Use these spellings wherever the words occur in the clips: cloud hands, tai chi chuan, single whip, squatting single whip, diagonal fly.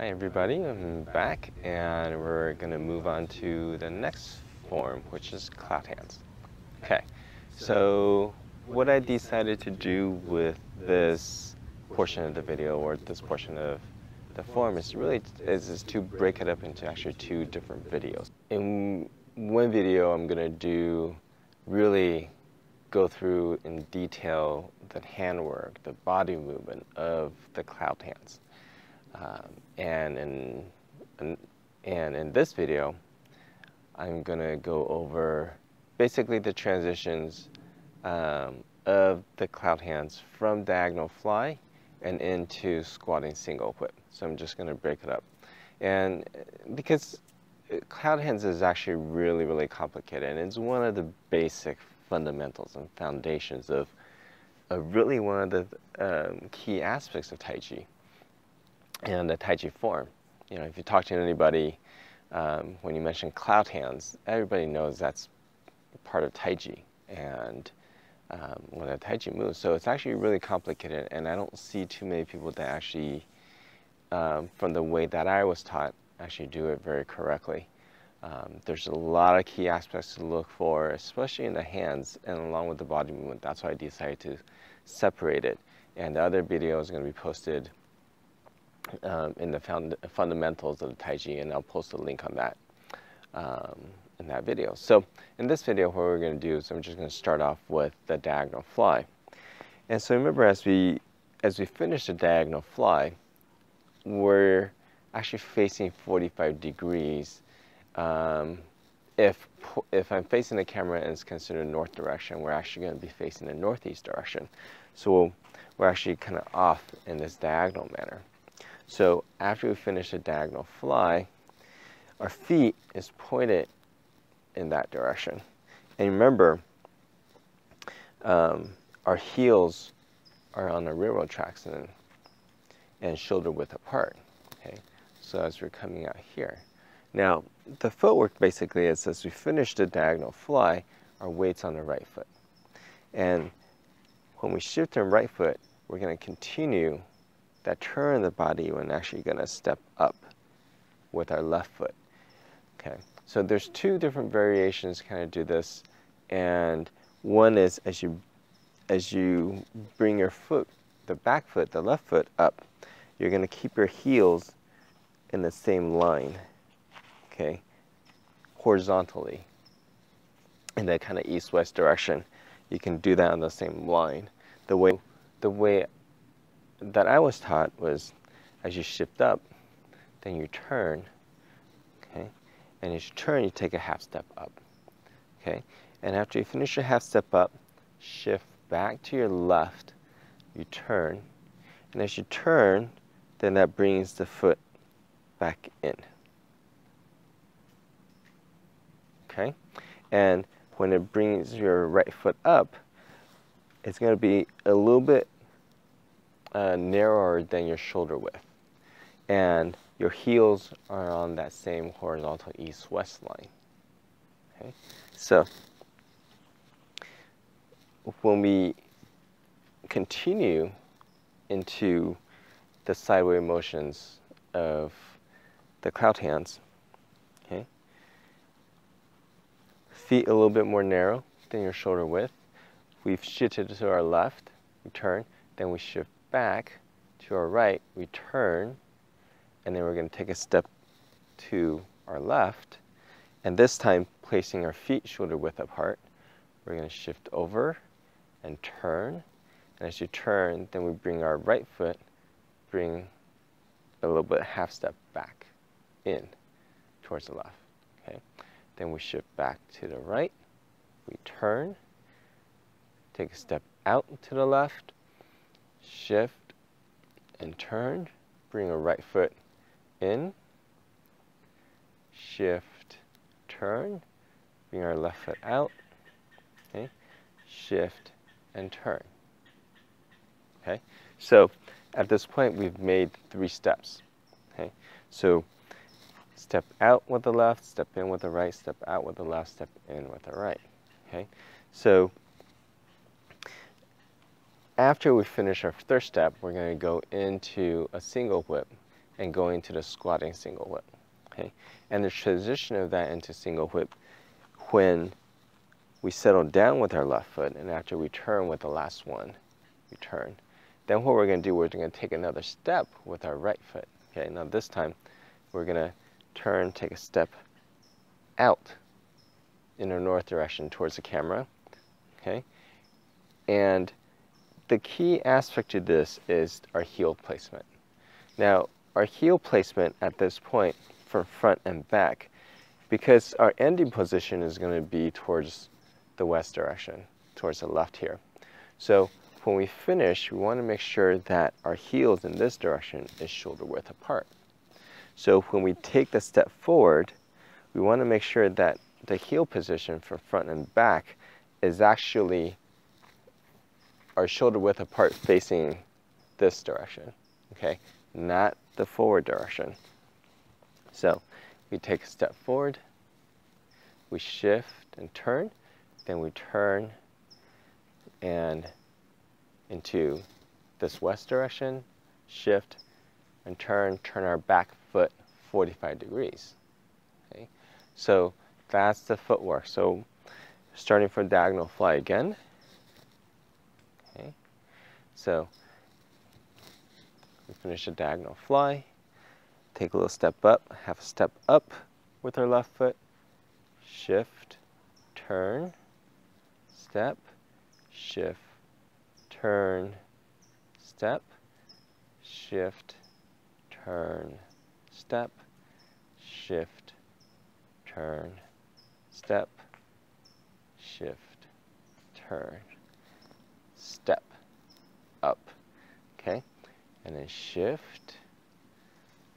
Hi everybody, I'm back and we're going to move on to the next form, which is cloud hands. Okay, so what I decided to do with this portion of the video or this portion of the form is really is to break it up into actually two different videos. In one video I'm going to do really go through in detail the hand work, the body movement of the cloud hands. And in this video, I'm going to go over basically the transitions of the cloud hands from diagonal fly and into squatting single whip. So I'm just going to break it up. And because cloud hands is actually really, really complicated, and it's one of the basic fundamentals and foundations of really one of the key aspects of Tai Chi and the Tai Chi form. You know, if you talk to anybody, when you mention cloud hands, everybody knows that's part of Tai Chi and one of the Tai Chi moves. So it's actually really complicated, and I don't see too many people that actually, from the way that I was taught, actually do it very correctly. There's a lot of key aspects to look for, especially in the hands and along with the body movement. That's why I decided to separate it. And the other video is going to be posted in the fundamentals of the Tai Chi, and I'll post a link on that in that video. So in this video, what we're going to do is I'm just going to start off with the diagonal fly. And so remember, as we finish the diagonal fly, we're actually facing 45 degrees. If I'm facing the camera and it's considered north direction, we're actually going to be facing the northeast direction. So we're actually kind of off in this diagonal manner. So after we finish the diagonal fly, our feet is pointed in that direction. And remember, our heels are on the railroad tracks and shoulder width apart. Okay, so as we're coming out here. Now, the footwork basically is as we finish the diagonal fly, our weight's on the right foot. And when we shift to the right foot, we're going to continue that turn of the body when actually going to step up with our left foot. Okay, so there's two different variations kind of do this, and one is as you bring your foot, the back foot, the left foot up, you're going to keep your heels in the same line, okay, horizontally in that kind of east-west direction. You can do that on the same line. The way that I was taught was as you shift up, then you turn, okay, and as you turn you take a half step up, okay, and after you finish your half step up, shift back to your left, you turn, and as you turn, then that brings the foot back in, okay, and when it brings your right foot up, it's going to be a little bit narrower than your shoulder width, and your heels are on that same horizontal east-west line. Okay, so when we continue into the sideways motions of the cloud hands, okay, feet a little bit more narrow than your shoulder width. We've shifted to our left, we turn, then we shift back to our right, we turn, and then we're going to take a step to our left, and this time placing our feet shoulder width apart, we're going to shift over and turn, and as you turn, then we bring our right foot, bring a little bit half step back in towards the left, okay, then we shift back to the right, we turn, take a step out to the left, shift and turn, bring our right foot in, shift, turn, bring our left foot out, okay, shift and turn. Okay, so at this point we've made three steps. Okay, so step out with the left, step in with the right, step out with the left, step in with the right. Okay, so after we finish our third step, we're going to go into a single whip, and going to the squatting single whip. Okay? And the transition of that into single whip when we settle down with our left foot, and after we turn with the last one, we turn. Then what we're going to do, we're going to take another step with our right foot. Okay, now this time we're going to turn, take a step out in the north direction towards the camera. Okay, and the key aspect to this is our heel placement. Now, our heel placement at this point from front and back, because our ending position is going to be towards the west direction, towards the left here. So when we finish, we want to make sure that our heels in this direction is shoulder width apart. So when we take the step forward, we want to make sure that the heel position from front and back is actually our shoulder width apart facing this direction, okay? Not the forward direction. So we take a step forward, we shift and turn, then we turn and into this west direction, shift and turn, turn our back foot 45 degrees. Okay? So that's the footwork. So starting from diagonal fly again. Okay? So we finish a diagonal fly. Take a little step up, half a step up with our left foot, shift, turn, step, shift, turn, step, shift, turn, step, shift, turn, step, shift, turn, step, up, okay? And then shift,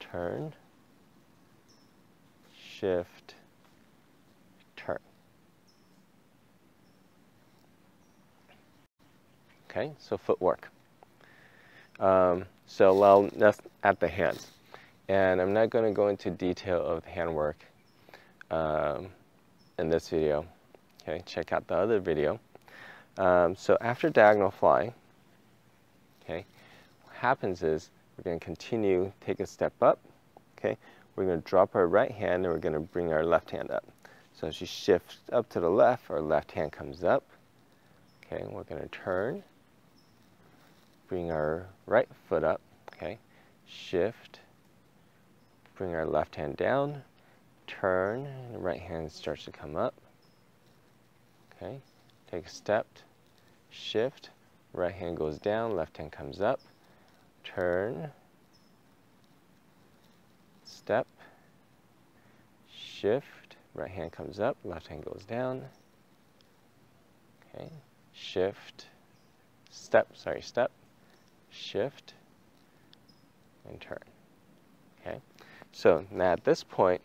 turn, shift, turn. Okay, so footwork. So well, that's at the hands. And I'm not going to go into detail of the handwork in this video. Okay, check out the other video. So after diagonal fly, okay, what happens is we're going to continue, take a step up, okay? We're going to drop our right hand and we're going to bring our left hand up. So as you shift up to the left, our left hand comes up, okay? We're going to turn, bring our right foot up, okay? Shift, bring our left hand down, turn, and the right hand starts to come up, okay? Take a step, shift, right hand goes down, left hand comes up, turn, step, shift, right hand comes up, left hand goes down, okay, shift, step, sorry, step, shift, and turn, okay? So now at this point,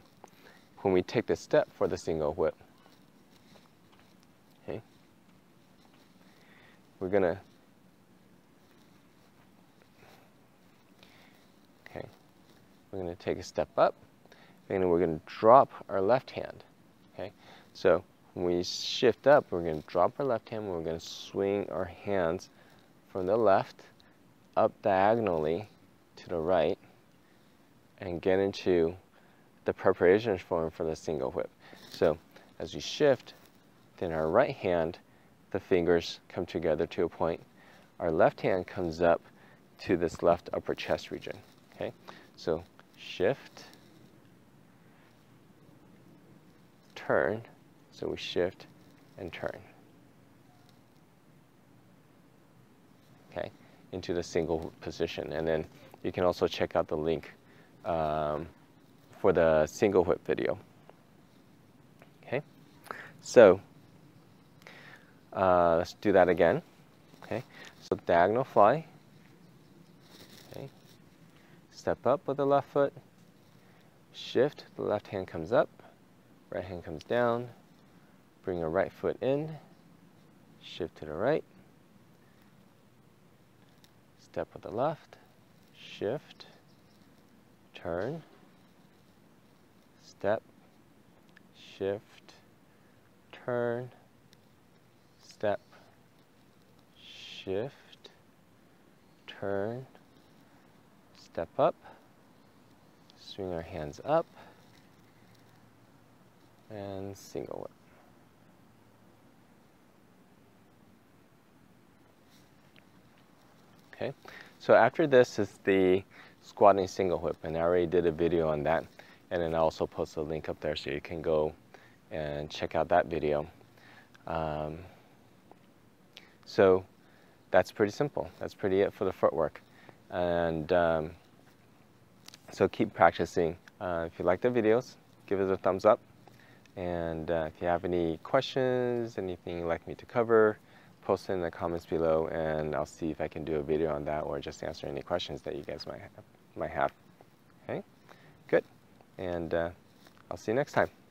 when we take the step for the single whip, okay, we're going to take a step up, and we're going to drop our left hand. Okay, so when we shift up, we're going to drop our left hand, and we're going to swing our hands from the left up diagonally to the right, and get into the preparation form for the single whip. So as we shift, then our right hand, the fingers come together to a point. Our left hand comes up to this left upper chest region. Okay, so shift, turn, so we shift and turn, okay, into the single position. And then you can also check out the link for the single whip video. Okay, so let's do that again. Okay, so diagonal fly, okay, step up with the left foot, shift, the left hand comes up, right hand comes down, bring your right foot in, shift to the right, step with the left, shift, turn, step, shift, turn, step, shift, turn, step up, swing our hands up and single whip. Okay, so after this is the squatting single whip, and I already did a video on that, and then I also post a link up there so you can go and check out that video. So that's pretty simple. That's pretty it for the footwork. And so keep practicing. If you like the videos, give us a thumbs up. And if you have any questions, anything you'd like me to cover, post it in the comments below, and I'll see if I can do a video on that or just answer any questions that you guys might have. Okay, good. And I'll see you next time.